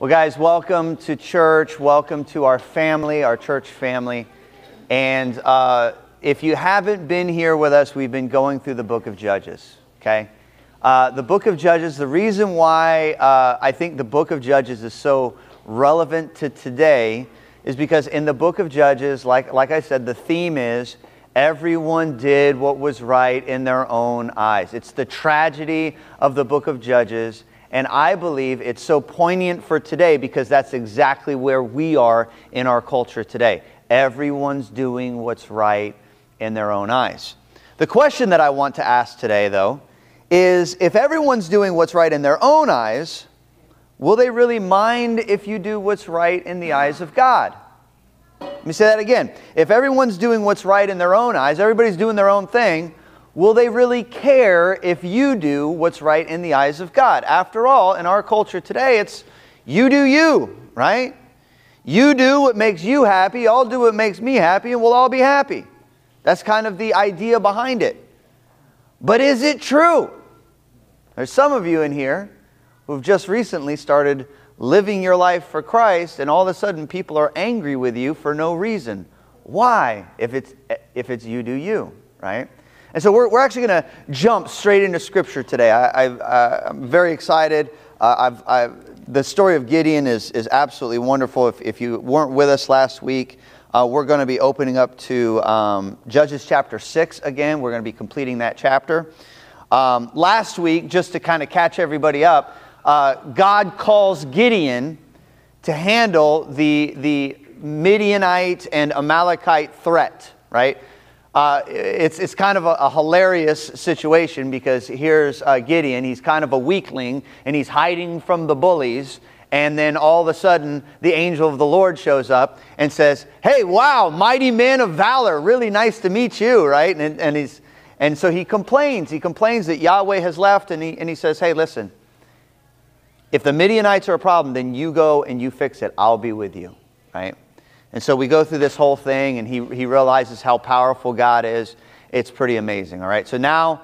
Well, guys, welcome to church. Welcome to our family, our church family. And if you haven't been here with us, we've been going through the book of Judges, okay? The book of Judges, the reason why I think the book of Judges is so relevant to today is because in the book of Judges, like I said, the theme is everyone did what was right in their own eyes. It's the tragedy of the book of Judges. And I believe it's so poignant for today because that's exactly where we are in our culture today. Everyone's doing what's right in their own eyes. The question that I want to ask today, though, is if everyone's doing what's right in their own eyes, will they really mind if you do what's right in the eyes of God? Let me say that again. If everyone's doing what's right in their own eyes, everybody's doing their own thing, will they really care if you do what's right in the eyes of God? After all, in our culture today, it's you do you, right? You do what makes you happy, I'll do what makes me happy, and we'll all be happy. That's kind of the idea behind it. But is it true? There's some of you in here who've just recently started living your life for Christ, and all of a sudden people are angry with you for no reason. Why? If it's you do you, right? And so we're actually going to jump straight into Scripture today. I'm very excited. The story of Gideon is absolutely wonderful. If you weren't with us last week, we're going to be opening up to Judges chapter 6 again. We're going to be completing that chapter. Last week, just to kind of catch everybody up, God calls Gideon to handle the Midianite and Amalekite threat, right? It's kind of a hilarious situation because here's Gideon. He's kind of a weakling, and he's hiding from the bullies. And then all of a sudden, the angel of the Lord shows up and says, "Hey, wow, mighty man of valor. Really nice to meet you," right? And so he complains. He complains that Yahweh has left, and he says, "Hey, listen. If the Midianites are a problem, then you go and you fix it. I'll be with you," right? And so we go through this whole thing, and he realizes how powerful God is. It's pretty amazing, all right? So now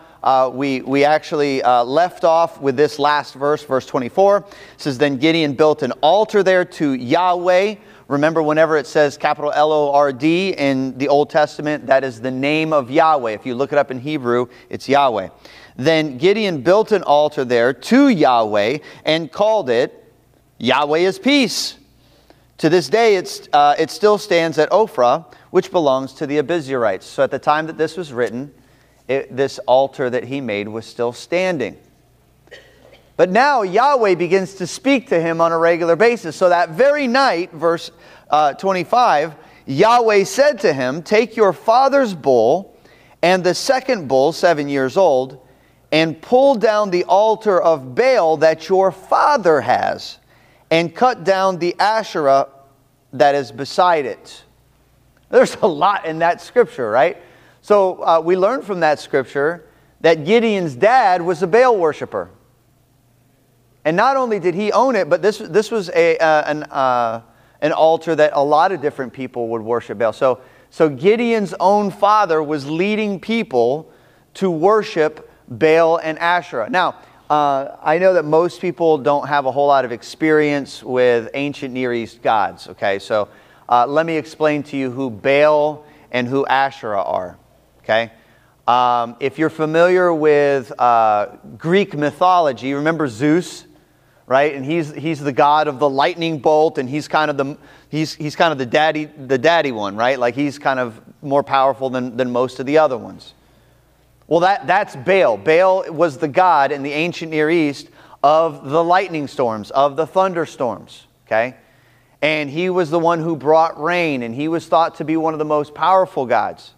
we actually left off with this last verse, verse 24. It says, "Then Gideon built an altar there to Yahweh." Remember, whenever it says capital L-O-R-D in the Old Testament, that is the name of Yahweh. If you look it up in Hebrew, it's Yahweh. "Then Gideon built an altar there to Yahweh and called it Yahweh is Peace. To this day, it still stands at Ophrah, which belongs to the Abiezrites." So at the time that this was written, this altar that he made was still standing. But now Yahweh begins to speak to him on a regular basis. So that very night, verse 25, Yahweh said to him, "Take your father's bull and the second bull, 7 years old, and pull down the altar of Baal that your father has, and cut down the Asherah that is beside it." There's a lot in that scripture, right? So we learn from that scripture that Gideon's dad was a Baal worshiper. And not only did he own it, but this was an altar that a lot of different people would worship Baal. So Gideon's own father was leading people to worship Baal and Asherah. Now, I know that most people don't have a whole lot of experience with ancient Near East gods, okay? So let me explain to you who Baal and who Asherah are, okay? If you're familiar with Greek mythology, remember Zeus, right? And he's the god of the lightning bolt, and he's kind of the daddy one, right? Like he's kind of more powerful than most of the other ones. Well, that's Baal. Baal was the god in the ancient Near East of the lightning storms, of the thunderstorms, okay? And he was the one who brought rain, and he was thought to be one of the most powerful gods.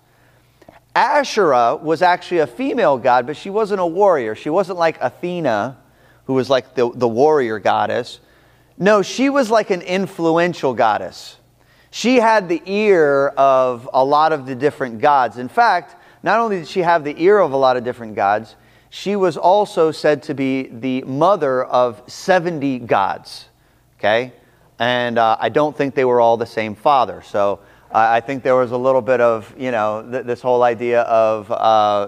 Asherah was actually a female god, but she wasn't a warrior. She wasn't like Athena, who was like the warrior goddess. No, she was like an influential goddess. She had the ear of a lot of the different gods. In fact, not only did she have the ear of a lot of different gods, she was also said to be the mother of 70 gods, okay? And I don't think they were all the same father. So I think there was a little bit of, you know, this whole idea of,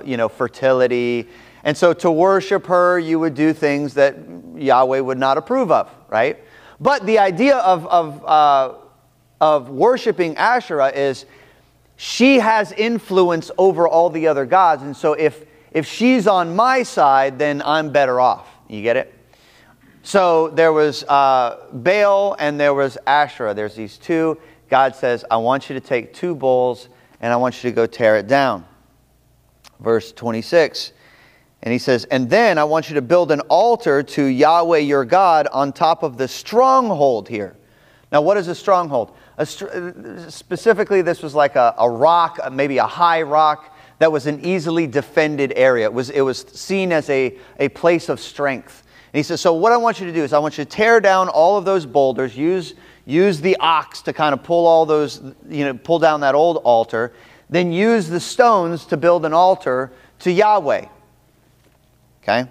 you know, fertility. And so to worship her, you would do things that Yahweh would not approve of, right? But the idea of worshiping Asherah is she has influence over all the other gods. And so if she's on my side, then I'm better off. You get it? So there was Baal and there was Asherah. There's these two. God says, I want you to take two bulls and I want you to go tear it down. Verse 26. And he says, and then I want you to build an altar to Yahweh your God on top of the stronghold here. Now, what is a stronghold? Specifically, this was like a rock, maybe a high rock that was an easily defended area. It was seen as a place of strength. And he says, so what I want you to do is I want you to tear down all of those boulders, use the ox to kind of pull all those, pull down that old altar, then use the stones to build an altar to Yahweh. Okay?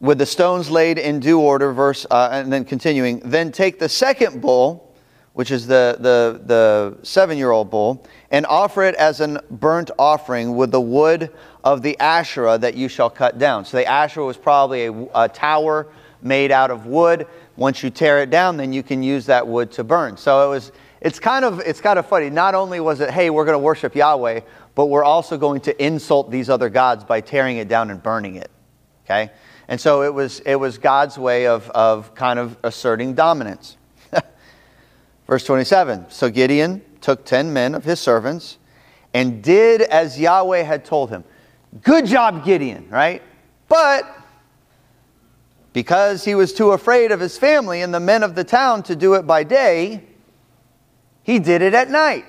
With the stones laid in due order, and then continuing, then take the second bull, which is the 7-year-old bull, and offer it as an burnt offering with the wood of the Asherah that you shall cut down. So the Asherah was probably a tower made out of wood. Once you tear it down, then you can use that wood to burn. So it's kind of funny. Not only was it, hey, we're going to worship Yahweh, but we're also going to insult these other gods by tearing it down and burning it. Okay? And so it was God's way of kind of asserting dominance. Verse 27. So Gideon took 10 men of his servants and did as Yahweh had told him. Good job, Gideon, right? But because he was too afraid of his family and the men of the town to do it by day, he did it at night.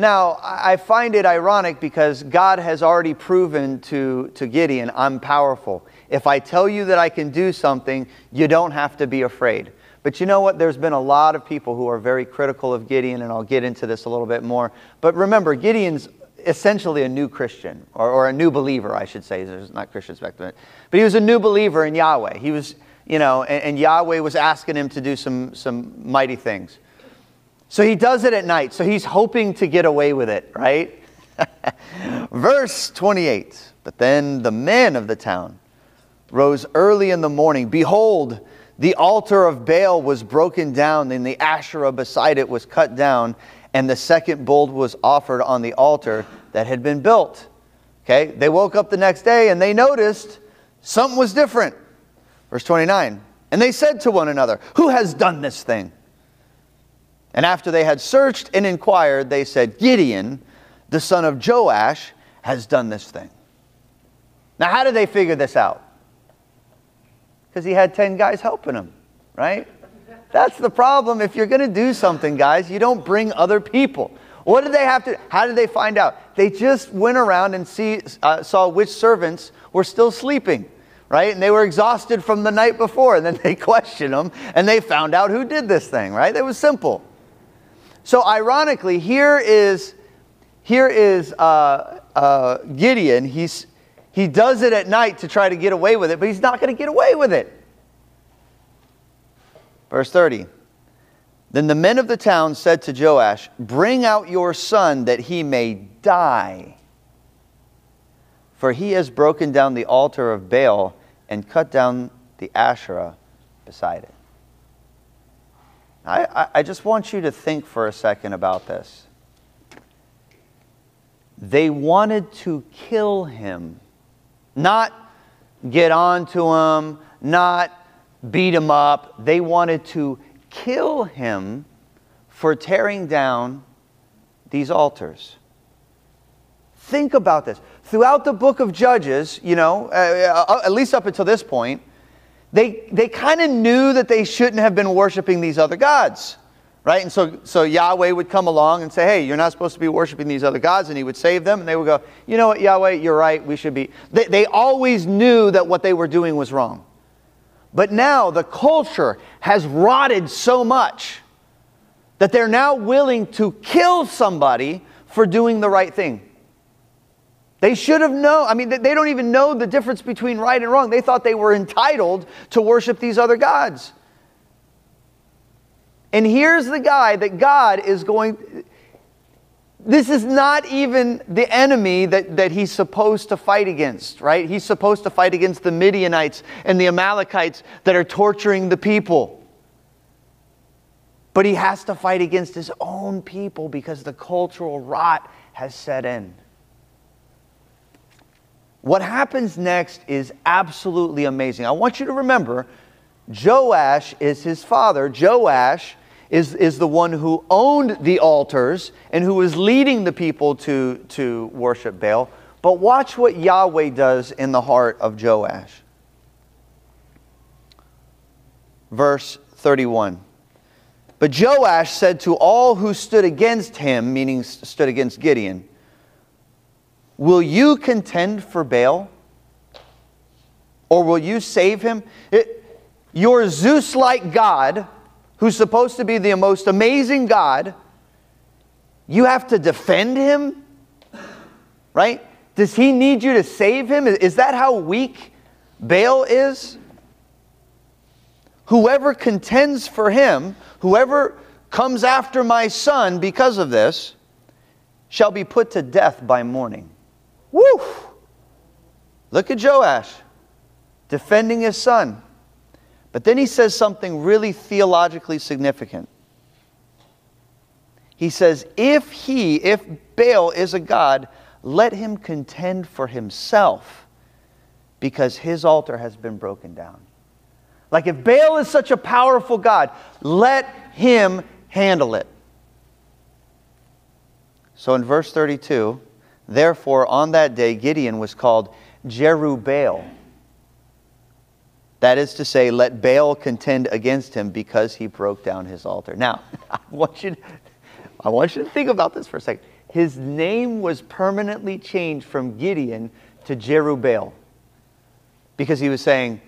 Now, I find it ironic because God has already proven to Gideon, I'm powerful. If I tell you that I can do something, you don't have to be afraid. But you know what? There's been a lot of people who are very critical of Gideon, and I'll get into this a little bit more. But remember, Gideon's essentially a new Christian, or a new believer, I should say. There's not Christians back then. But he was a new believer in Yahweh. He was, and Yahweh was asking him to do some mighty things. So he does it at night. So he's hoping to get away with it, right? Verse 28. But then the men of the town rose early in the morning. Behold, the altar of Baal was broken down, and the Asherah beside it was cut down, and the second bull was offered on the altar that had been built. Okay? They woke up the next day and they noticed something was different. Verse 29. And they said to one another, who has done this thing? And after they had searched and inquired, they said, Gideon, the son of Joash, has done this thing. Now, how did they figure this out? Because he had 10 guys helping him, right? That's the problem. If you're going to do something, guys, you don't bring other people. What did they have to do? How did they find out? They just went around and saw which servants were still sleeping, right? And they were exhausted from the night before. And then they questioned them, and they found out who did this thing, right? It was simple. So ironically, here is Gideon. He does it at night to try to get away with it, but he's not going to get away with it. Verse 30. Then the men of the town said to Joash, bring out your son that he may die, for he has broken down the altar of Baal and cut down the Asherah beside it. I just want you to think for a second about this. They wanted to kill him, not get on to him, not beat him up. They wanted to kill him for tearing down these altars. Think about this. Throughout the book of Judges, at least up until this point, They kind of knew that they shouldn't have been worshiping these other gods, right? And so Yahweh would come along and say, hey, you're not supposed to be worshiping these other gods, and he would save them, and they would go, you know what, Yahweh, you're right, we should be. They always knew that what they were doing was wrong. But now the culture has rotted so much that they're now willing to kill somebody for doing the right thing. They should have known. I mean, they don't even know the difference between right and wrong. They thought they were entitled to worship these other gods. And here's the guy that God is going... This is not even the enemy that he's supposed to fight against, right? He's supposed to fight against the Midianites and the Amalekites that are torturing the people. But he has to fight against his own people because the cultural rot has set in. What happens next is absolutely amazing. I want you to remember, Joash is his father. Joash is the one who owned the altars and who was leading the people to worship Baal. But watch what Yahweh does in the heart of Joash. Verse 31. But Joash said to all who stood against him, meaning stood against Gideon, "Will you contend for Baal? Or will you save him? Your Zeus-like God, who's supposed to be the most amazing God, you have to defend him? Right? Does he need you to save him? Is that how weak Baal is? Whoever contends for him, whoever comes after my son because of this, shall be put to death by morning." Woo! Look at Joash, defending his son. But then he says something really theologically significant. He says, if Baal is a god, let him contend for himself, because his altar has been broken down. Like, if Baal is such a powerful god, let him handle it. So in verse 32, therefore on that day Gideon was called Jerubbaal. That is to say, let Baal contend against him because he broke down his altar. Now, I want you to think about this for a second. His name was permanently changed from Gideon to Jerubbaal because he was saying,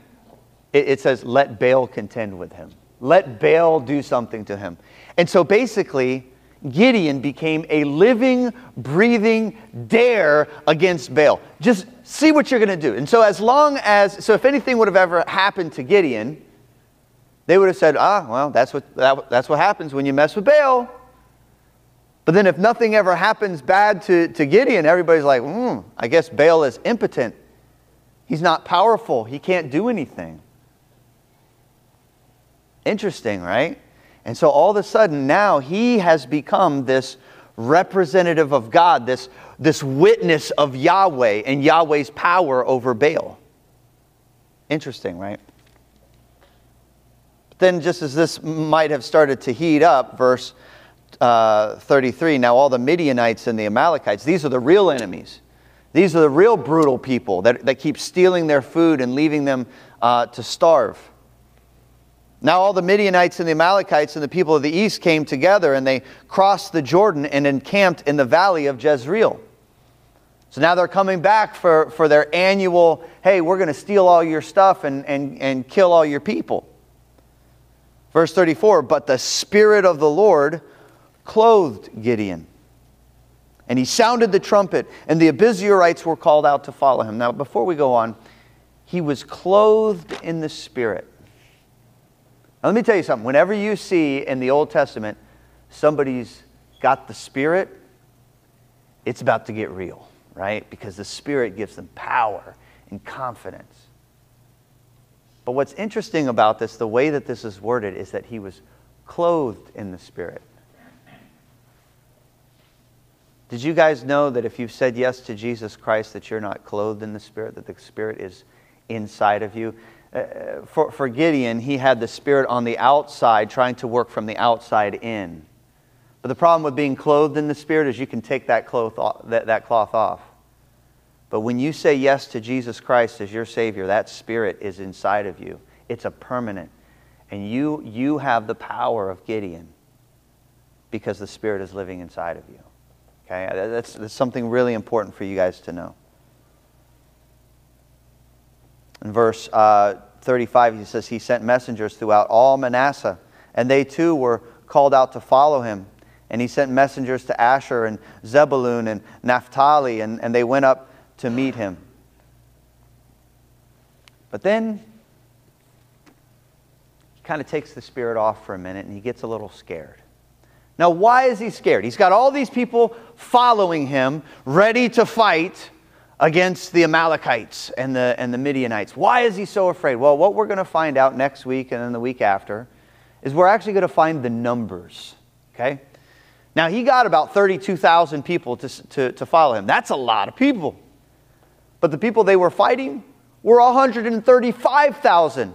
it says, let Baal contend with him. Let Baal do something to him. And so basically, Gideon became a living, breathing dare against Baal. Just see what you're going to do. And so if anything would have ever happened to Gideon, they would have said, that's what happens when you mess with Baal. But then if nothing ever happens bad to Gideon, everybody's like, I guess Baal is impotent. He's not powerful. He can't do anything. Interesting, right? And so all of a sudden now he has become this representative of God, this witness of Yahweh and Yahweh's power over Baal. Interesting, right? But then just as this might have started to heat up, verse 33, now all the Midianites and the Amalekites, these are the real enemies. These are the real brutal people that keep stealing their food and leaving them to starve. Now all the Midianites and the Amalekites and the people of the east came together, and they crossed the Jordan and encamped in the valley of Jezreel. So now they're coming back for their annual, hey, we're going to steal all your stuff and kill all your people. Verse 34, but the Spirit of the Lord clothed Gideon, and he sounded the trumpet, and the Abiezrites were called out to follow him. Now before we go on, he was clothed in the Spirit. Now, let me tell you something. Whenever you see in the Old Testament somebody's got the Spirit, it's about to get real, right? Because the Spirit gives them power and confidence. But what's interesting about this, the way that this is worded, is that he was clothed in the Spirit. Did you guys know that if you've said yes to Jesus Christ, that you're not clothed in the Spirit, that the Spirit is inside of you? For Gideon, he had the Spirit on the outside, trying to work from the outside in. But the problem with being clothed in the Spirit is you can take that cloth off. But when you say yes to Jesus Christ as your Savior, that Spirit is inside of you. It's a permanent. And you have the power of Gideon because the Spirit is living inside of you. Okay? That's something really important for you guys to know. In verse 35, he says, he sent messengers throughout all Manasseh, and they too were called out to follow him. And he sent messengers to Asher and Zebulun and Naphtali, and they went up to meet him. But then he kind of takes the Spirit off for a minute, and he gets a little scared. Now, why is he scared? He's got all these people following him, ready to fight against the Amalekites and the Midianites. Why is he so afraid? Well, what we're going to find out next week and then the week after is we're actually going to find the numbers, okay? Now, he got about 32,000 people to follow him. That's a lot of people. But the people they were fighting were 135,000,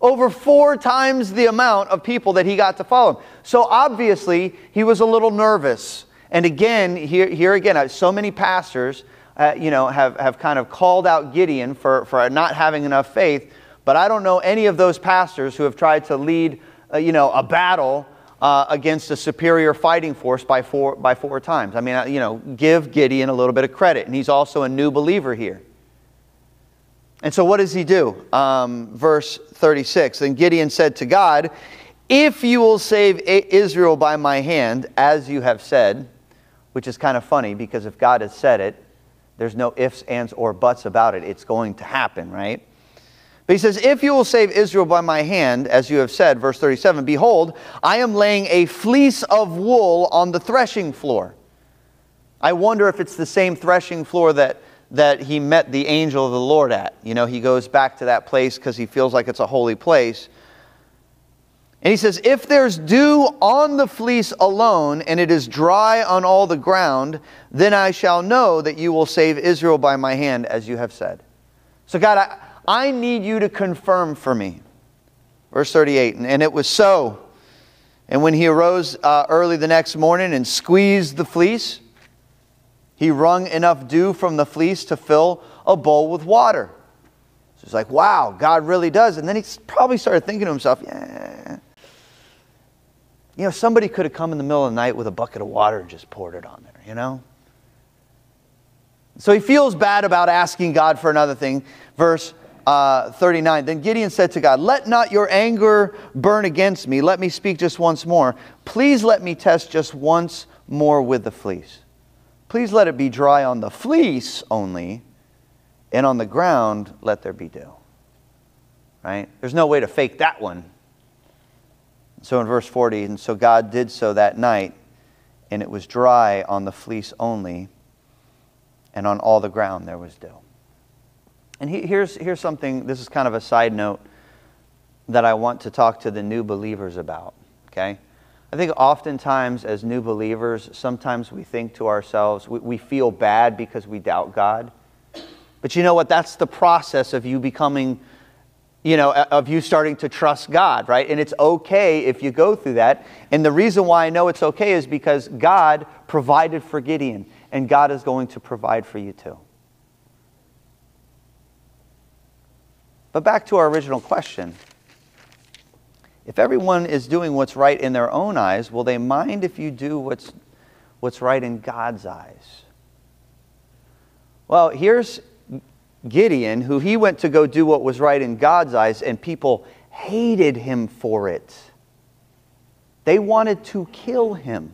over 4 times the amount of people that he got to follow him. So obviously, he was a little nervous. And again, here again, so many pastors have kind of called out Gideon for not having enough faith. But I don't know any of those pastors who have tried to lead a battle against a superior fighting force by four times. I mean, give Gideon a little bit of credit. And he's also a new believer here. And so what does he do? Verse 36, "Then Gideon said to God, 'If you will save Israel by my hand, as you have said,'" which is kind of funny because if God has said it, there's no ifs, ands, or buts about it. It's going to happen, right? But he says, "If you will save Israel by my hand, as you have said," verse 37, "Behold, I am laying a fleece of wool on the threshing floor." I wonder if it's the same threshing floor that he met the angel of the Lord at. You know, he goes back to that place because he feels like it's a holy place. And he says, "If there's dew on the fleece alone, and it is dry on all the ground, then I shall know that you will save Israel by my hand, as you have said." So God, I need you to confirm for me. Verse 38, "And it was so. And when he arose early the next morning and squeezed the fleece, he wrung enough dew from the fleece to fill a bowl with water." So it's like, wow, God really does. And then he probably started thinking to himself, yeah. Somebody could have come in the middle of the night with a bucket of water and just poured it on there, So he feels bad about asking God for another thing. Verse 39, "Then Gideon said to God, 'Let not your anger burn against me. Let me speak just once more. Please let me test just once more with the fleece. Please let it be dry on the fleece only, and on the ground let there be dew.'" Right? There's no way to fake that one. So in verse 40, "And so God did so that night, and it was dry on the fleece only, and on all the ground there was dew." And here's something, this is kind of a side note that I want to talk to the new believers about, okay? I think oftentimes as new believers, sometimes we think to ourselves, we feel bad because we doubt God. But you know what? That's the process of you becoming, of you starting to trust God, right? And it's okay if you go through that. And the reason why I know it's okay is because God provided for Gideon, and God is going to provide for you too. But back to our original question. If everyone is doing what's right in their own eyes, will they mind if you do what's right in God's eyes? Well, here's Gideon, who he went to go do what was right in God's eyes, and people hated him for it. They wanted to kill him.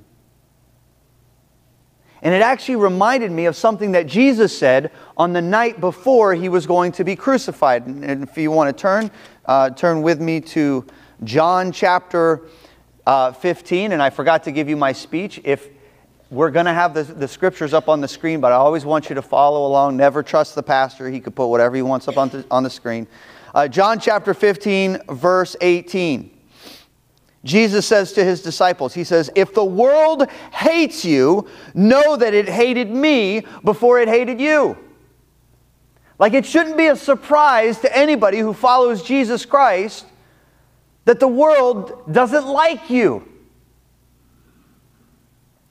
And it actually reminded me of something that Jesus said on the night before he was going to be crucified. And if you want to turn with me to John chapter 15, and I forgot to give you my speech. If we're going to have the scriptures up on the screen, but I always want you to follow along. Never trust the pastor. He could put whatever he wants up on the screen. John chapter 15, verse 18. Jesus says to his disciples, he says, "If the world hates you, know that it hated me before it hated you." Like, it shouldn't be a surprise to anybody who follows Jesus Christ that the world doesn't like you.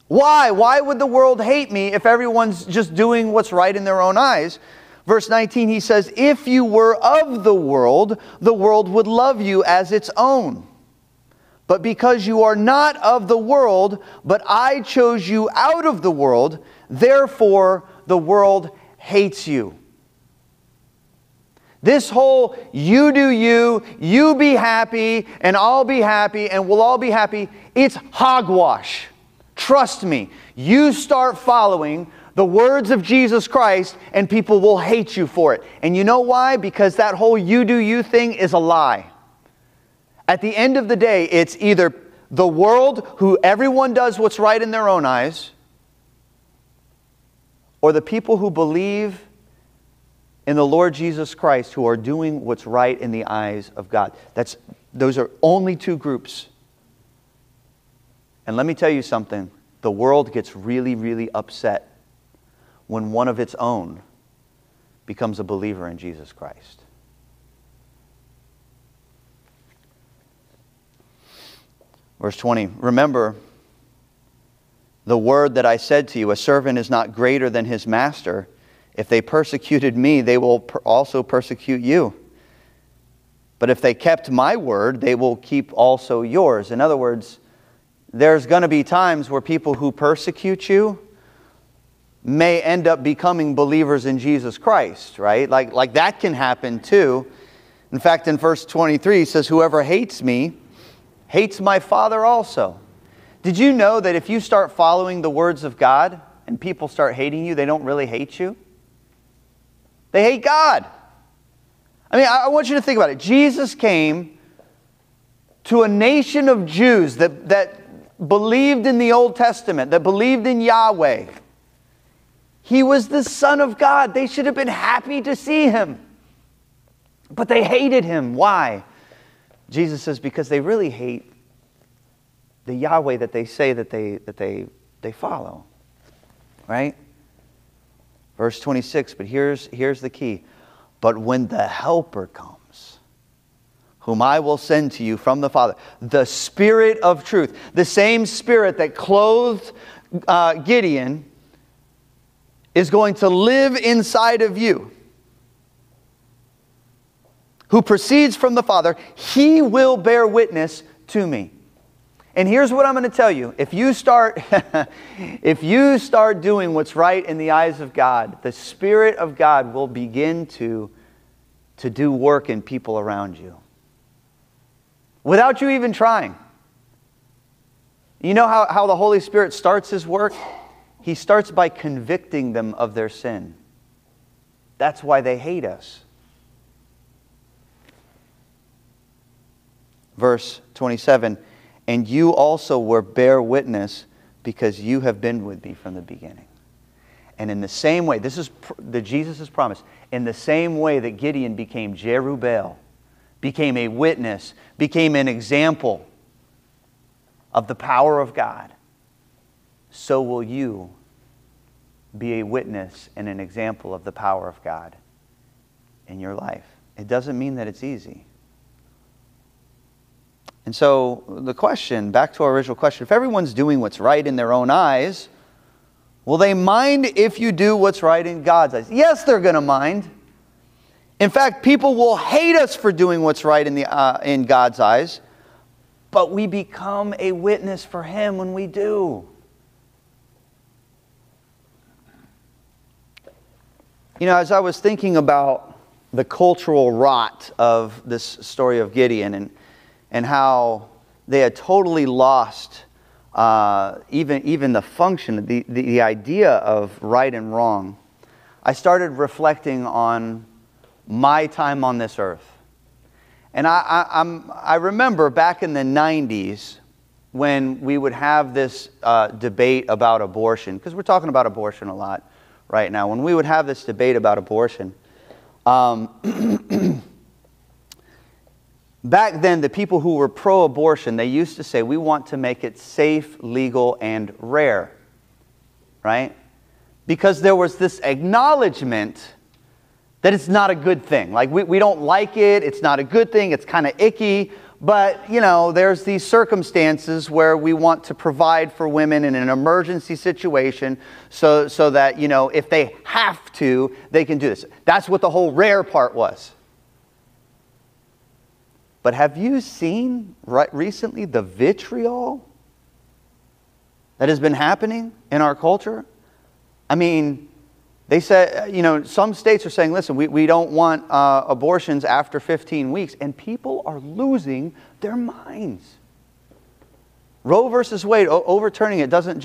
Why? Why would the world hate me if everyone's just doing what's right in their own eyes? Verse 19, he says, "If you were of the world would love you as its own. But because you are not of the world, but I chose you out of the world, therefore the world hates you." This whole "you do you be happy, and I'll be happy, and we'll all be happy," it's hogwash. Trust me, you start following the words of Jesus Christ, and people will hate you for it. And you know why? Because that whole "you do you" thing is a lie. At the end of the day, it's either the world, who everyone does what's right in their own eyes, or the people who believe in the Lord Jesus Christ, who are doing what's right in the eyes of God. Those are only two groups. And let me tell you something. The world gets really, really upset when one of its own becomes a believer in Jesus Christ. Verse 20, remember the word that I said to you, a servant is not greater than his master. If they persecuted me, they will also persecute you. But if they kept my word, they will keep also yours. In other words, there's going to be times where people who persecute you may end up becoming believers in Jesus Christ, right? Like that can happen too. In fact, in verse 23, it says, whoever hates me hates my Father also. Did you know that if you start following the words of God and people start hating you, they don't really hate you? They hate God. I mean, I want you to think about it. Jesus came to a nation of Jews that believed in the Old Testament, that believed in Yahweh. He was the Son of God. They should have been happy to see him. But they hated him. Why? Jesus says, because they really hate the Yahweh that they say that they follow. Right? Verse 26, but here's the key. But when the Helper comes, whom I will send to you from the Father, the Spirit of truth, the same Spirit that clothed Gideon, is going to live inside of you, who proceeds from the Father, he will bear witness to me. And here's what I'm going to tell you. If you start doing what's right in the eyes of God, the Spirit of God will begin to do work in people around you without you even trying. You know how the Holy Spirit starts his work? He starts by convicting them of their sin. That's why they hate us. Verse 27, and you also were bear witness because you have been with me from the beginning. And in the same way, this is Jesus' promise, in the same way that Gideon became Jerubbaal, became a witness, became an example of the power of God, so will you be a witness and an example of the power of God in your life. It doesn't mean that it's easy. And so the question, back to our original question, if everyone's doing what's right in their own eyes, will they mind if you do what's right in God's eyes? Yes, they're going to mind. In fact, people will hate us for doing what's right in God's eyes, but we become a witness for him when we do. You know, as I was thinking about the cultural rot of this story of Gideon and how they had totally lost even the function, the idea of right and wrong, I started reflecting on my time on this earth. And I remember back in the 90s when we would have this debate about abortion, because we're talking about abortion a lot right now, when we would have this debate about abortion, back then, the people who were pro-abortion, they used to say, we want to make it safe, legal, and rare, right? Because there was this acknowledgement that it's not a good thing. Like, we don't like it, it's not a good thing, it's kind of icky, but, you know, there's these circumstances where we want to provide for women in an emergency situation so that, you know, if they have to, they can do this. That's what the whole rare part was. But have you seen recently the vitriol that has been happening in our culture? I mean, they said, you know, some states are saying, listen, we don't want abortions after 15 weeks. And people are losing their minds. Roe versus Wade, overturning it doesn't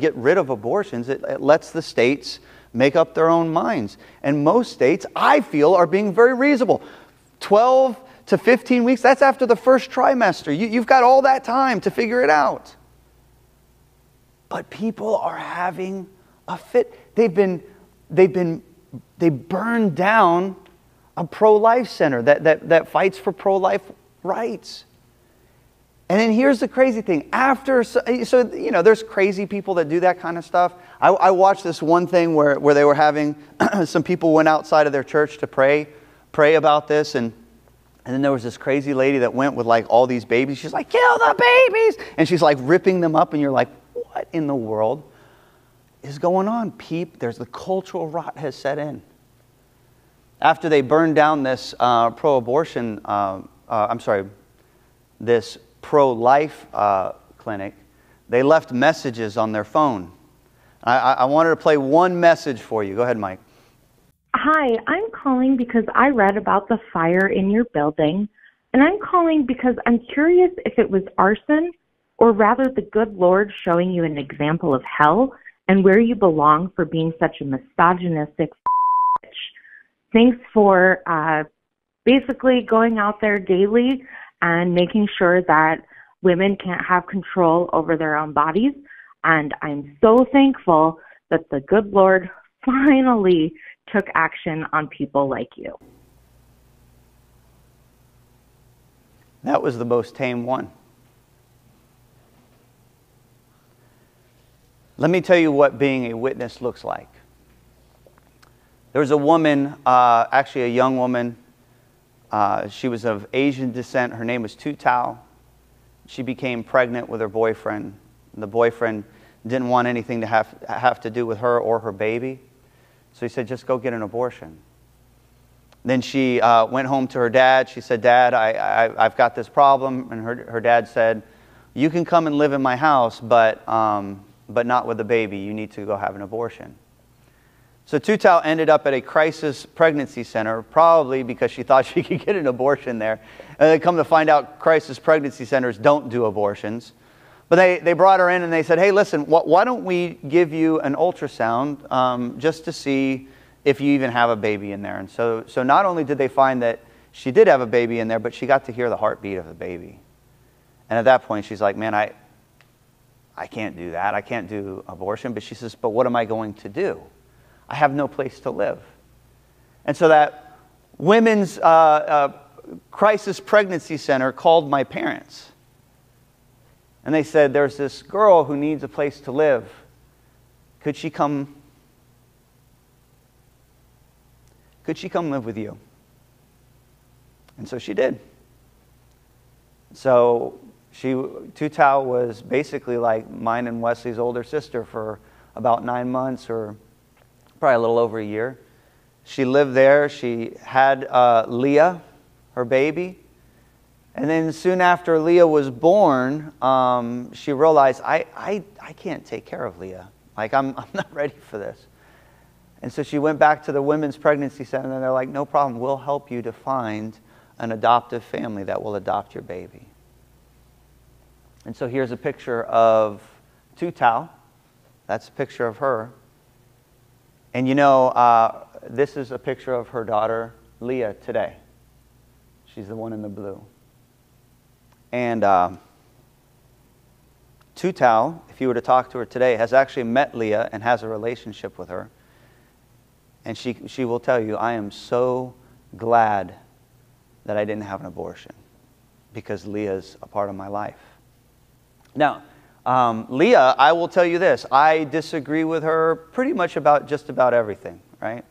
get rid of abortions. It lets the states make up their own minds. And most states, I feel, are being very reasonable. 12 to 15 weeks, that's after the first trimester. You've got all that time to figure it out. But people are having a fit. They burned down a pro-life center that fights for pro-life rights. And then here's the crazy thing. There's crazy people that do that kind of stuff. I watched this one thing where they were having, some people went outside of their church to pray about this. And then there was this crazy lady that went with like all these babies. She's like, kill the babies. And she's like ripping them up. And you're like, what in the world is going on? There's the cultural rot has set in. After they burned down this this pro-life clinic, they left messages on their phone. I wanted to play one message for you. Go ahead, Mike. Hi, I'm calling because I read about the fire in your building, and I'm calling because I'm curious if it was arson or rather the good Lord showing you an example of hell and where you belong for being such a misogynistic bitch. Thanks for basically going out there daily and making sure that women can't have control over their own bodies. And I'm so thankful that the good Lord finally took action on people like you. That was the most tame one. Let me tell you what being a witness looks like. There was a woman, actually a young woman. She was of Asian descent. Her name was Tutau. She became pregnant with her boyfriend. The boyfriend didn't want anything to have to do with her or her baby. So he said, just go get an abortion. Then she went home to her dad. She said, Dad, I've got this problem. And her dad said, you can come and live in my house, but not with a baby. You need to go have an abortion. So Tutau ended up at a crisis pregnancy center, probably because she thought she could get an abortion there. And they come to find out crisis pregnancy centers don't do abortions. But they brought her in and they said, hey, listen, why don't we give you an ultrasound just to see if you even have a baby in there? And so not only did they find that she did have a baby in there, but she got to hear the heartbeat of the baby. And at that point, she's like, man, I can't do that. I can't do abortion. But she says, but what am I going to do? I have no place to live. And so that women's crisis pregnancy center called my parents. And they said, there's this girl who needs a place to live. Could she come? Could she come live with you? And so she did. So Tutau was basically like mine and Wesley's older sister for about 9 months or probably a little over a year. She lived there. She had Leah, her baby. And then soon after Leah was born, she realized, I can't take care of Leah. Like, I'm not ready for this. And so she went back to the women's pregnancy center, and they're like, no problem. We'll help you to find an adoptive family that will adopt your baby. And so here's a picture of Tutau. That's a picture of her. And you know, this is a picture of her daughter, Leah, today. She's the one in the blue. And Tutau, if you were to talk to her today, has actually met Leah and has a relationship with her. And she will tell you, I am so glad that I didn't have an abortion because Leah's a part of my life. Now, Leah, I will tell you this. I disagree with her pretty much about just about everything, right?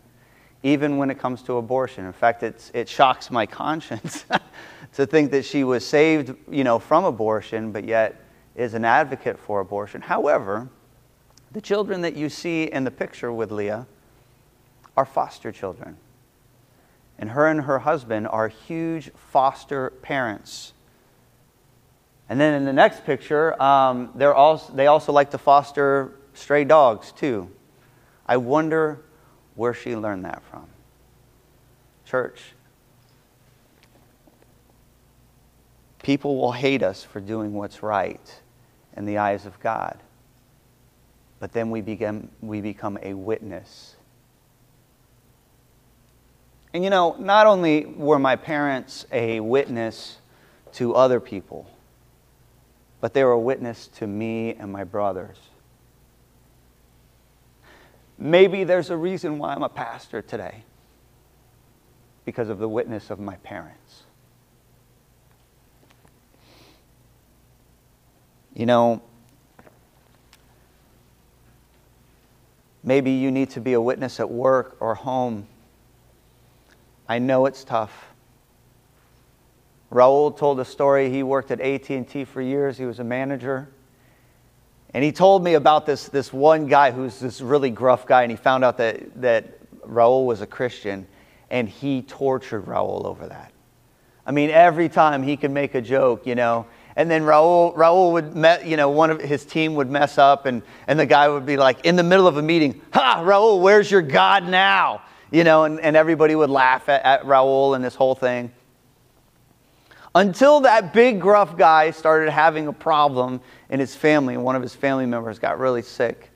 Even when it comes to abortion. In fact, it shocks my conscience to think that she was saved, from abortion, but yet is an advocate for abortion. However, the children that you see in the picture with Leah are foster children. And her husband are huge foster parents. And then in the next picture, they also like to foster stray dogs, too. I wonder where she learned that from. Church, people will hate us for doing what's right in the eyes of God. But then we become a witness. And you know, not only were my parents a witness to other people, but they were a witness to me and my brothers. Maybe there's a reason why I'm a pastor today, because of the witness of my parents. You know, maybe you need to be a witness at work or home. I know it's tough. Raul told a story. He worked at AT&T for years. He was a manager. And he told me about this one guy who's this really gruff guy, and he found out that Raul was a Christian, and he tortured Raul over that. I mean, every time he could make a joke, you know, and then Raul would, you know, one of his team would mess up, and the guy would be like, in the middle of a meeting, "Ha, Raul, where's your God now?" You know, and everybody would laugh at Raul and this whole thing. Until that big gruff guy started having a problem in his family, and one of his family members got really sick.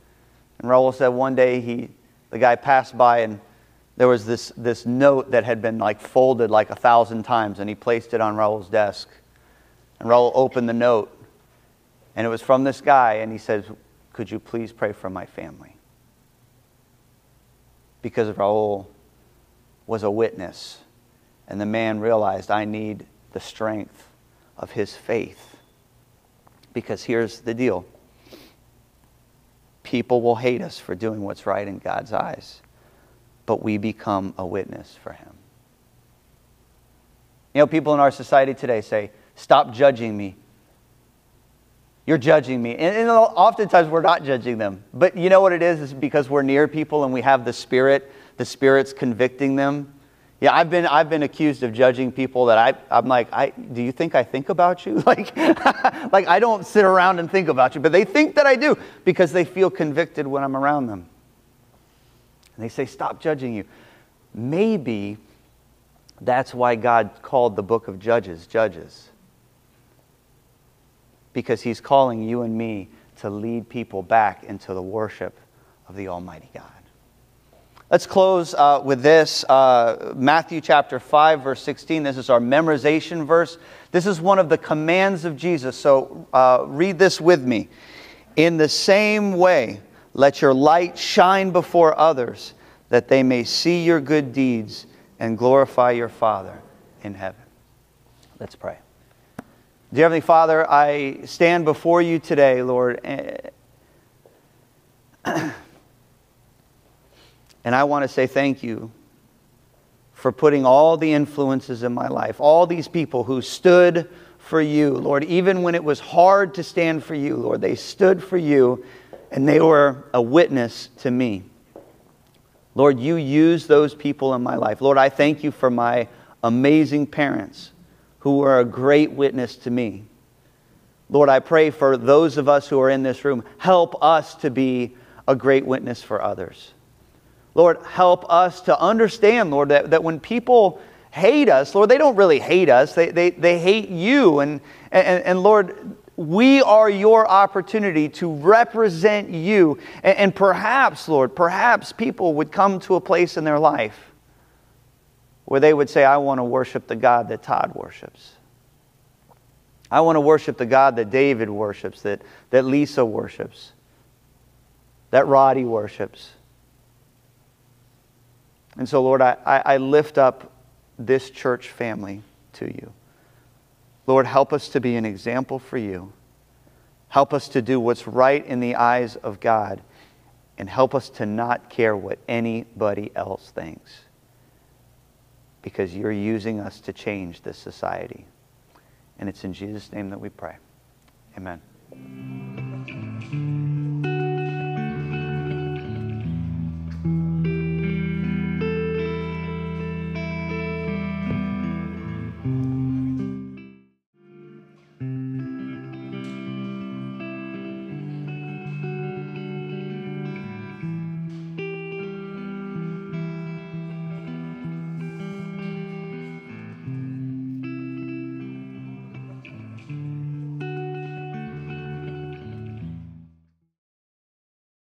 And Raul said one day the guy passed by, and there was this note that had been like folded like 1,000 times, and he placed it on Raul's desk. And Raul opened the note, and it was from this guy, and he said, "Could you please pray for my family?" Because Raul was a witness, and the man realized, I need the strength of his faith. Because here's the deal. People will hate us for doing what's right in God's eyes, but we become a witness for him. You know, people in our society today say, "Stop judging me. You're judging me." And oftentimes we're not judging them. But you know what it is because we're near people and we have the Spirit. The Spirit's convicting them. Yeah, I've been accused of judging people that I'm like, do you think I think about you? Like, like I don't sit around and think about you, but they think that I do because they feel convicted when I'm around them. And they say, "Stop judging you." Maybe that's why God called the book of Judges, Judges. Because he's calling you and me to lead people back into the worship of the Almighty God. Let's close with this, Matthew chapter 5, verse 16. This is our memorization verse. This is one of the commands of Jesus, so read this with me. "In the same way, let your light shine before others, that they may see your good deeds and glorify your Father in heaven." Let's pray. Dear Heavenly Father, I stand before you today, Lord, and I want to say thank you for putting all the influences in my life, all these people who stood for you, Lord. Even when it was hard to stand for you, Lord, they stood for you and they were a witness to me. Lord, you used those people in my life. Lord, I thank you for my amazing parents who were a great witness to me. Lord, I pray for those of us who are in this room, help us to be a great witness for others. Lord, help us to understand, Lord, that when people hate us, Lord, they don't really hate us. They hate you. And Lord, we are your opportunity to represent you. And perhaps, Lord, perhaps people would come to a place in their life where they would say, "I want to worship the God that Todd worships. I want to worship the God that David worships, that Lisa worships, that Roddy worships." And so, Lord, I lift up this church family to you. Lord, help us to be an example for you. Help us to do what's right in the eyes of God. And help us to not care what anybody else thinks. Because you're using us to change this society. And it's in Jesus' name that we pray. Amen.